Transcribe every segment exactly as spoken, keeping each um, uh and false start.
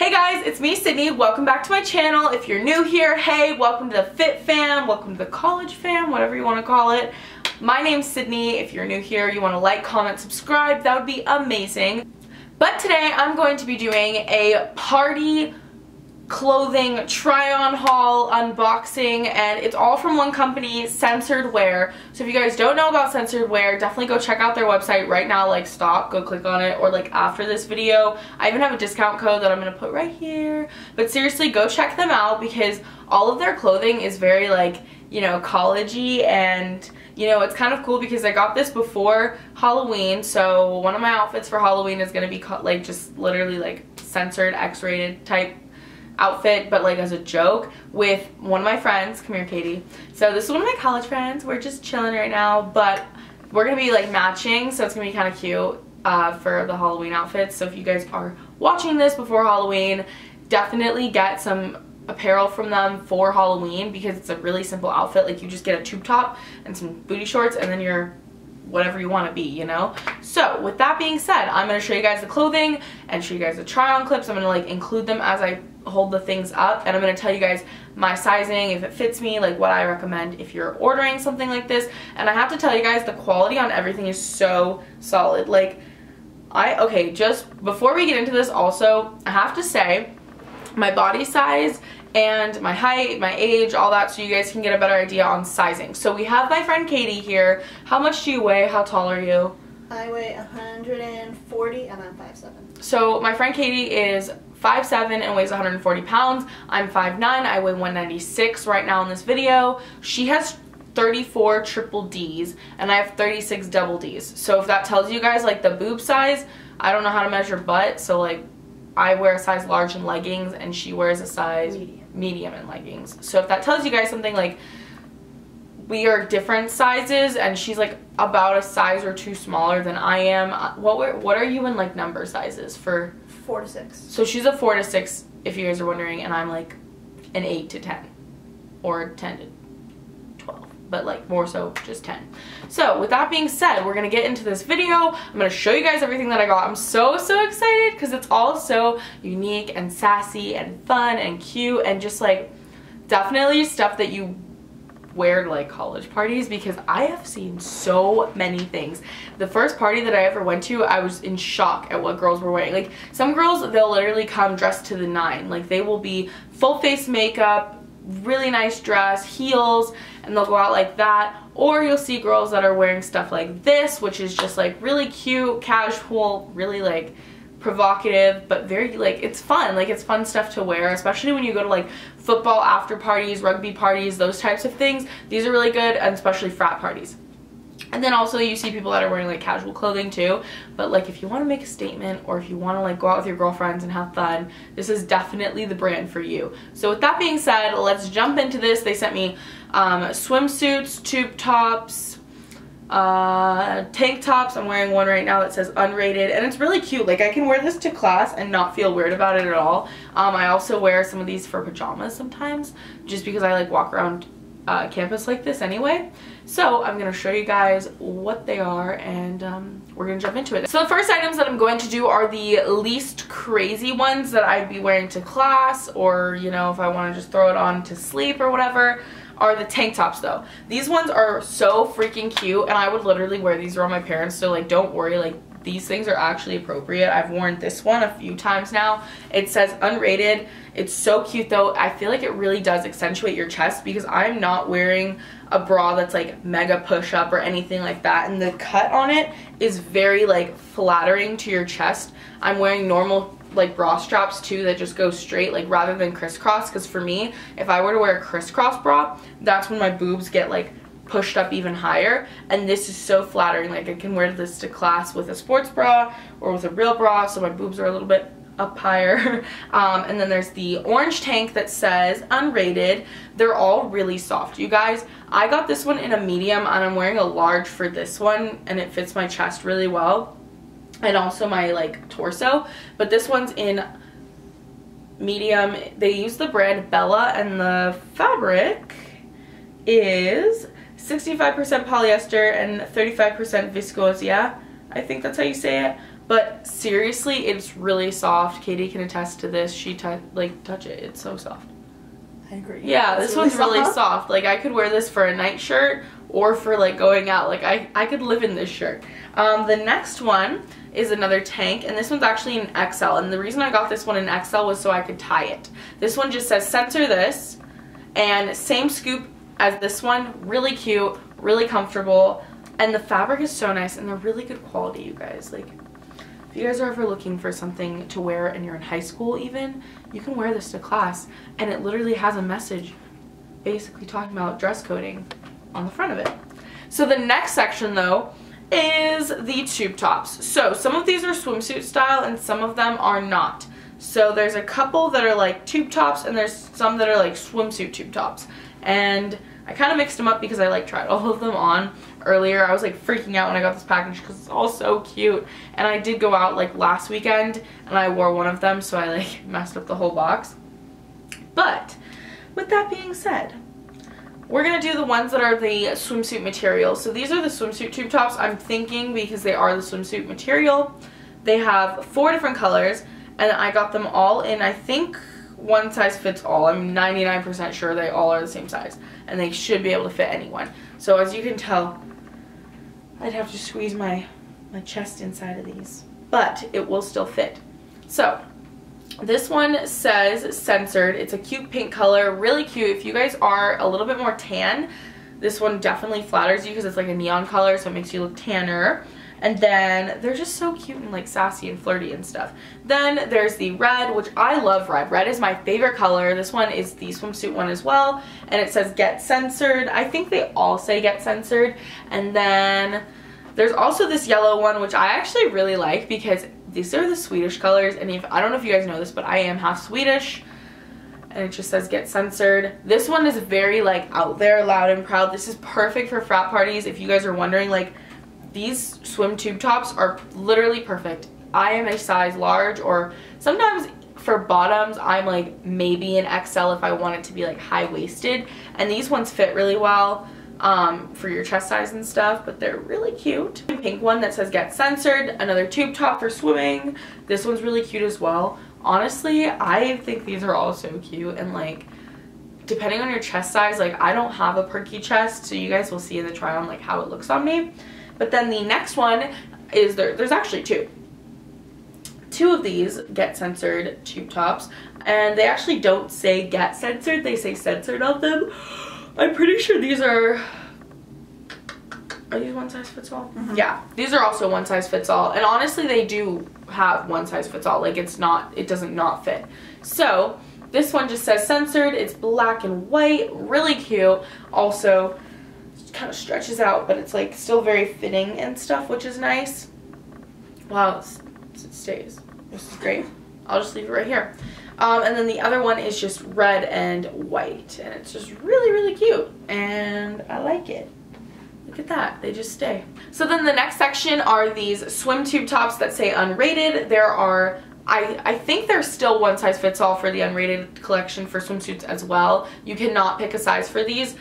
Hey guys, it's me, Sydney. Welcome back to my channel. If you're new here, hey, welcome to the fit fam, welcome to the college fam, whatever you want to call it. My name's Sydney. If you're new here, you want to like, comment, subscribe, that would be amazing. But today I'm going to be doing a party clothing try-on haul unboxing, and it's all from one company, Censored Wear. So if you guys don't know about Censored Wear, definitely go check out their website right now. Like, stop, go click on it, or like after this video. I even have a discount code that I'm gonna put right here. But seriously, go check them out because all of their clothing is very, like, you know, college-y, and you know, it's kind of cool because I got this before Halloween. So one of my outfits for Halloween is gonna be like just literally like censored, X-rated type outfit, but like as a joke with one of my friends. Come here, Katie. So this is one of my college friends. We're just chilling right now, but we're gonna be like matching, so it's gonna be kind of cute uh, for the Halloween outfits. So if you guys are watching this before Halloween, definitely get some apparel from them for Halloween because it's a really simple outfit. Like, you just get a tube top and some booty shorts, and then you're whatever you want to be, you know? So with that being said, I'm going to show you guys the clothing and show you guys the try on clips. I'm going to like include them as I hold the things up, and I'm going to tell you guys my sizing, if it fits me, like what I recommend if you're ordering something like this. And I have to tell you guys, the quality on everything is so solid. Like, I, okay, just before we get into this also, I have to say my body size and my height, my age, all that, so you guys can get a better idea on sizing. So we have my friend Katie here. How much do you weigh? How tall are you? I weigh one hundred forty and I'm five seven. So my friend Katie is five seven and weighs one hundred forty pounds. I'm five nine, I weigh one ninety-six right now in this video. She has thirty-four triple D's and I have thirty-six double D's. So if that tells you guys like the boob size, I don't know how to measure butt, so like I wear a size large in leggings and she wears a size medium, medium in leggings. So if that tells you guys something, like, we are different sizes and she's like about a size or two smaller than I am. What were, what are you in like number sizes for? Four to six. So she's a four to six, if you guys are wondering, and I'm like an eight to ten or ten to twelve, but like more so just ten. So with that being said, we're gonna get into this video. I'm gonna show you guys everything that I got. I'm so, so excited because it's all so unique and sassy and fun and cute and just like definitely stuff that you wear to like college parties, because I have seen so many things. The first party that I ever went to, I was in shock at what girls were wearing. Like, some girls, they'll literally come dressed to the nine. Like, they will be full face makeup, really nice dress, heels, and they'll go out like that. Or you'll see girls that are wearing stuff like this, which is just like really cute, casual, really like provocative, but very like, it's fun. Like, it's fun stuff to wear, especially when you go to like football after parties, rugby parties, those types of things. These are really good, and especially frat parties. And then also you see people that are wearing like casual clothing too, but like if you want to make a statement or if you want to like go out with your girlfriends and have fun, this is definitely the brand for you. So with that being said, let's jump into this. They sent me um, swimsuits, tube tops, uh, tank tops. I'm wearing one right now that says unrated, and it's really cute. Like, I can wear this to class and not feel weird about it at all. Um, I also wear some of these for pajamas sometimes, just because I like walk around Uh, campus like this anyway. So I'm gonna show you guys what they are, and um, we're gonna jump into it. So the first items that I'm going to do are the least crazy ones that I'd be wearing to class, or you know, if I want to just throw it on to sleep or whatever, are the tank tops though. These ones are so freaking cute, and I would literally wear these around my parents, so like don't worry, like these things are actually appropriate. I've worn this one a few times now. It says unrated. It's so cute though. I feel like it really does accentuate your chest because I'm not wearing a bra that's like mega push up or anything like that, and the cut on it is very like flattering to your chest. I'm wearing normal like bra straps too that just go straight, like rather than crisscross, because for me, if I were to wear a crisscross bra, that's when my boobs get like pushed up even higher, and this is so flattering. Like, I can wear this to class with a sports bra or with a real bra, so my boobs are a little bit up higher. um, and then there's the orange tank that says unrated. They're all really soft, you guys. I got this one in a medium, and I'm wearing a large for this one, and it fits my chest really well and also my like torso, but this one's in medium. They use the brand Bella, and the fabric is sixty-five percent polyester and thirty-five percent viscose. Yeah, I think that's how you say it. But seriously, it's really soft. Katie can attest to this. She like touch it. It's so soft. I agree. Yeah, this one's really soft. Like I could wear this for a night shirt or for like going out. Like I, I could live in this shirt. Um, the next one is another tank, and this one's actually an X L. And the reason I got this one in X L was so I could tie it. This one just says censor this, and same scoop as this one. Really cute, really comfortable, and the fabric is so nice, and they're really good quality, you guys. Like, if you guys are ever looking for something to wear and you're in high school even, you can wear this to class, and it literally has a message basically talking about dress coding on the front of it. So the next section though is the tube tops. So some of these are swimsuit style and some of them are not. So there's a couple that are like tube tops and there's some that are like swimsuit tube tops. And I kind of mixed them up because I like tried all of them on earlier. I was like freaking out when I got this package because it's all so cute. And I did go out like last weekend and I wore one of them, so I like messed up the whole box. But with that being said, we're going to do the ones that are the swimsuit material. So these are the swimsuit tube tops, I'm thinking, because they are the swimsuit material. They have four different colors and I got them all in, I think, one size fits all. I'm ninety-nine percent sure they all are the same size and they should be able to fit anyone. So as you can tell, I'd have to squeeze my my chest inside of these, but it will still fit. So this one says censored. It's a cute pink color, really cute. If you guys are a little bit more tan, this one definitely flatters you because it's like a neon color, so it makes you look tanner. And then they're just so cute and like sassy and flirty and stuff. Then there's the red, which I love red. Red is my favorite color. This one is the swimsuit one as well. And it says get censored. I think they all say get censored. And then there's also this yellow one, which I actually really like because these are the Swedish colors. And if I don't know if you guys know this, but I am half Swedish. And it just says get censored. This one is very like out there, loud and proud. This is perfect for frat parties. If you guys are wondering, like, these swim tube tops are literally perfect. I am a size large, or sometimes for bottoms I'm like maybe an X L if I want it to be like high-waisted, and these ones fit really well um, for your chest size and stuff, but they're really cute. Pink one that says get censored, another tube top for swimming. This one's really cute as well. Honestly, I think these are all so cute, and like, depending on your chest size, like I don't have a perky chest, so you guys will see in the try on like how it looks on me. But then the next one is, there, there's actually two. Two of these get censored tube tops, and they actually don't say get censored, they say censored on them. I'm pretty sure these are, are these one size fits all? Mm-hmm. Yeah, these are also one size fits all, and honestly they do have one size fits all, like it's not, it doesn't not fit. So this one just says censored, it's black and white, really cute. Also, kind of stretches out, but it's like still very fitting and stuff, which is nice. Wow, it stays. This is great. I'll just leave it right here. Um, and then the other one is just red and white, and it's just really, really cute, and I like it. Look at that, they just stay. So then the next section are these swim tube tops that say unrated. There are I, I think there's still one size fits all for the unrated collection for swimsuits as well. You cannot pick a size for these.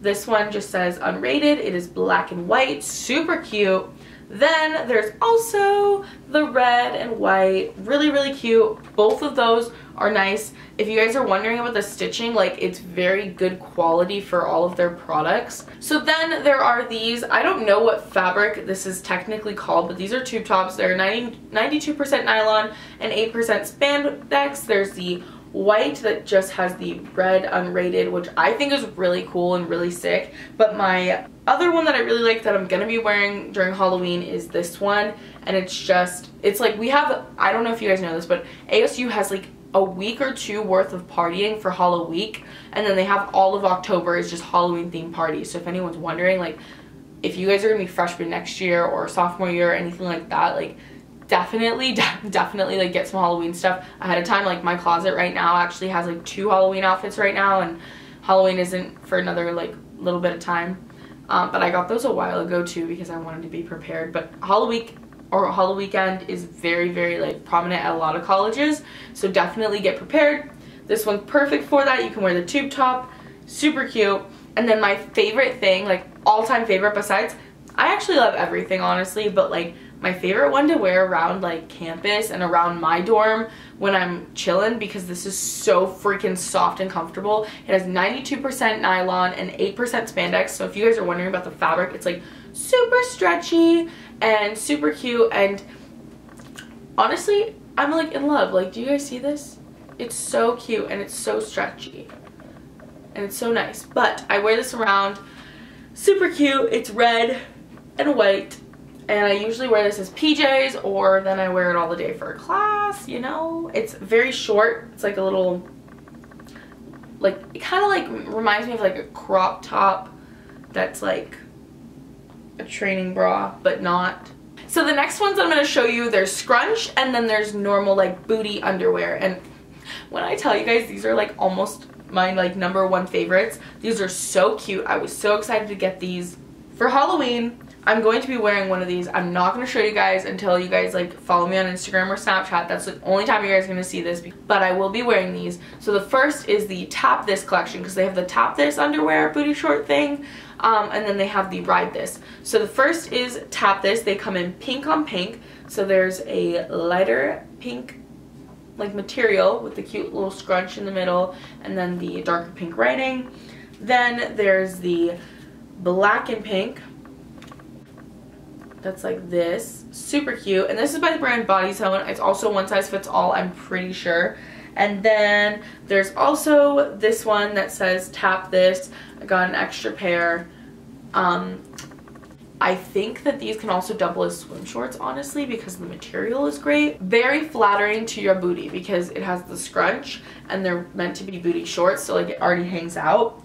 This one just says unrated. It is black and white, super cute. Then there's also the red and white, really, really cute. Both of those are nice. If you guys are wondering about the stitching, like, it's very good quality for all of their products. So then there are these, I don't know what fabric this is technically called, but these are tube tops. They're ninety, ninety-two percent nylon and eight percent spandex. There's the white that just has the red unrated, which I think is really cool and really sick. But my other one that I really like that I'm gonna be wearing during Halloween is this one, and it's just, it's like, we have, I don't know if you guys know this, but A S U has like a week or two worth of partying for Halloween, and then they have all of October is just Halloween themed parties. So if anyone's wondering, like, if you guys are gonna be freshmen next year or sophomore year or anything like that, like, Definitely, de definitely like get some Halloween stuff ahead of time. Like, my closet right now actually has like two Halloween outfits right now, and Halloween isn't for another like little bit of time. Um, but I got those a while ago too because I wanted to be prepared. But Halloween or Halloween weekend is very, very like prominent at a lot of colleges, so definitely get prepared. This one's perfect for that. You can wear the tube top, super cute. And then my favorite thing, like all-time favorite, besides, I actually love everything honestly, but like my favorite one to wear around like campus and around my dorm when I'm chilling, because this is so freaking soft and comfortable. It has ninety-two percent nylon and eight percent spandex, so if you guys are wondering about the fabric, it's like super stretchy and super cute, and honestly I'm like in love. Like, do you guys see this? It's so cute and it's so stretchy and it's so nice. But I wear this around, super cute. It's red and white, and I usually wear this as P Js, or then I wear it all the day for a class, you know? It's very short. It's like a little, like, it kind of like reminds me of like a crop top that's like a training bra, but not. So the next ones I'm going to show you, there's scrunch, and then there's normal like booty underwear. And when I tell you guys, these are like almost my like number one favorites. These are so cute. I was so excited to get these for Halloween. I'm going to be wearing one of these. I'm not going to show you guys until you guys like follow me on Instagram or Snapchat. That's the only time you guys are going to see this, but I will be wearing these. So the first is the Tap This collection, because they have the Tap This underwear booty short thing, um, and then they have the Ride This. So the first is Tap This. They come in pink on pink. So there's a lighter pink like material with the cute little scrunch in the middle, and then the darker pink writing. Then there's the black and pink that's like this, super cute, and this is by the brand Body Tone. It's also one size fits all, I'm pretty sure. And then there's also this one that says Tap This. I got an extra pair. um I think that these can also double as swim shorts, honestly, because the material is great. Very flattering to your booty, because it has the scrunch and they're meant to be booty shorts, so like it already hangs out.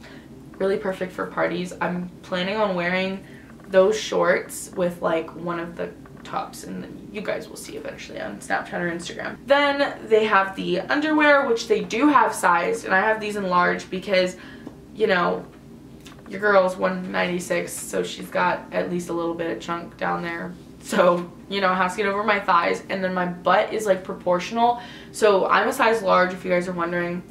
Really perfect for parties. I'm planning on wearing those shorts with like one of the tops, and you guys will see eventually on Snapchat or Instagram. Then they have the underwear, which they do have sized, and I have these in large because, you know, your girl's one ninety-six, so she's got at least a little bit of chunk down there, so you know it has to get over my thighs. And then my butt is like proportional, so I'm a size large, if you guys are wondering.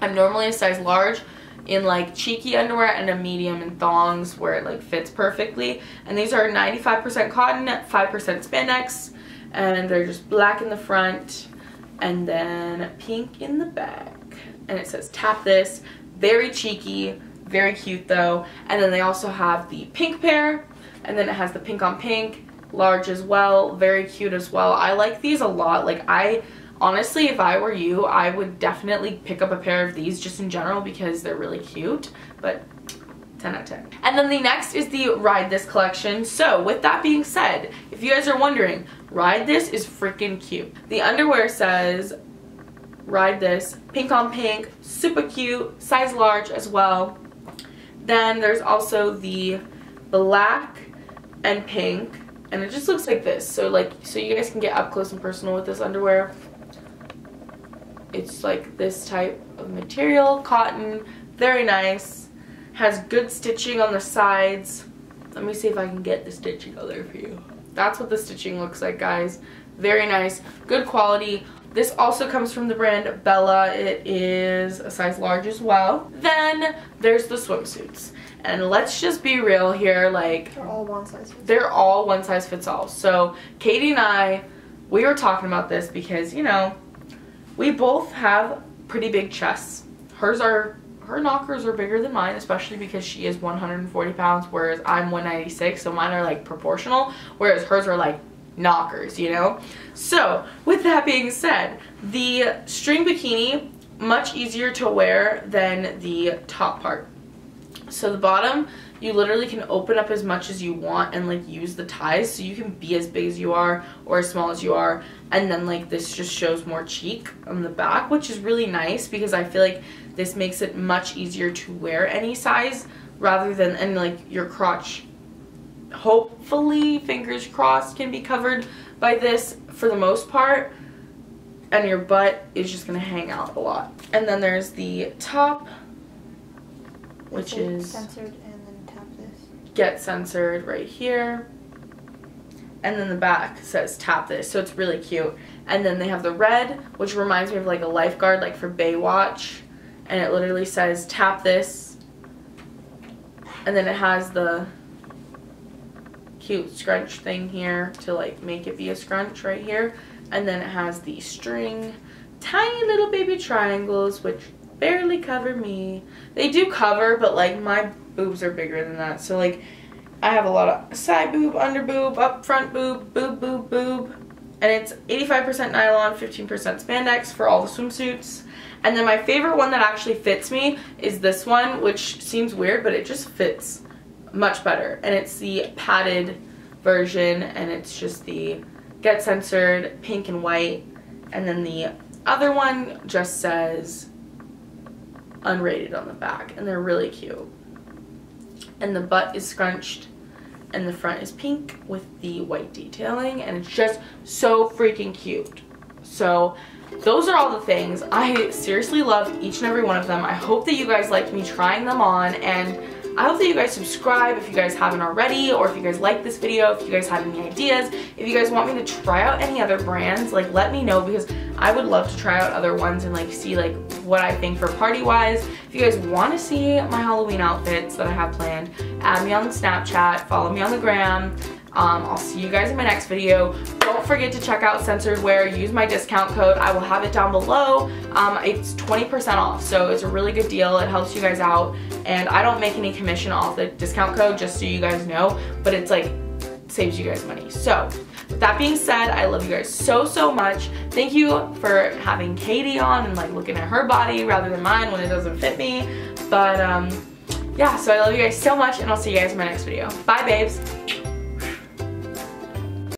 I'm normally a size large in like cheeky underwear and a medium in thongs, where it like fits perfectly. And these are ninety-five percent cotton, five percent spandex, and they're just black in the front and then pink in the back, and it says Tap This. Very cheeky, very cute though. And then they also have the pink pair, and then it has the pink on pink, large as well, very cute as well. I like these a lot. Like, I honestly, if I were you, I would definitely pick up a pair of these just in general, because they're really cute. But ten out of ten. And then the next is the Ride This collection. So with that being said, if you guys are wondering, Ride This is freaking cute. The underwear says Ride This, pink on pink, super cute, size large as well. Then there's also the black and pink, and it just looks like this. So like, so you guys can get up close and personal with this underwear. It's like this type of material, cotton, very nice. Has good stitching on the sides. Let me see if I can get the stitching out there for you. That's what the stitching looks like, guys. Very nice, good quality. This also comes from the brand Bella. It is a size large as well. Then there's the swimsuits. And let's just be real here, like, they're all one size fits all. They're all one size fits all. So Katie and I, we were talking about this because, you know, we both have pretty big chests. Hers are, her knockers are bigger than mine, especially because she is one hundred forty pounds, whereas I'm one ninety-six, so mine are like proportional, whereas hers are like knockers, you know? So with that being said, the string bikini, much easier to wear than the top part. So the bottom, you literally can open up as much as you want and like use the ties, so you can be as big as you are or as small as you are. And then like this just shows more cheek on the back, which is really nice, because I feel like this makes it much easier to wear any size rather than, and like your crotch, hopefully, fingers crossed, can be covered by this for the most part, and your butt is just gonna hang out a lot. And then there's the top, which is Censored, and then Tap This. Get Censored right here, and then the back says Tap This, so it's really cute. And then they have the red, which reminds me of like a lifeguard, like for Baywatch, and it literally says Tap This, and then it has the cute scrunch thing here to like make it be a scrunch right here. And then it has the string, tiny little baby triangles, which barely cover me. They do cover, but like my boobs are bigger than that. So like I have a lot of side boob, under boob, up front boob, boob, boob, boob. And it's eighty-five percent nylon, fifteen percent spandex for all the swimsuits. And then my favorite one that actually fits me is this one, which seems weird, but it just fits much better. And it's the padded version, and it's just the Get Censored pink and white. And then the other one just says unrated on the back, and they're really cute. And the butt is scrunched and the front is pink with the white detailing, and it's just so freaking cute. So those are all the things. I seriously love each and every one of them. I hope that you guys liked me trying them on, and I hope that you guys subscribe if you guys haven't already, or if you guys like this video, if you guys have any ideas, if you guys want me to try out any other brands, like let me know, because I would love to try out other ones and like see like what I think for party wise. If you guys want to see my Halloween outfits that I have planned, add me on Snapchat, follow me on the gram. Um, I'll see you guys in my next video. Don't forget to check out Censored Wear. Use my discount code. I will have it down below. Um, it's twenty percent off, so it's a really good deal. It helps you guys out, and I don't make any commission off the discount code, just so you guys know, but it's like saves you guys money. So with that being said, I love you guys so, so much. Thank you for having Katie on and like looking at her body rather than mine when it doesn't fit me. But um, yeah, so I love you guys so much, and I'll see you guys in my next video. Bye, babes.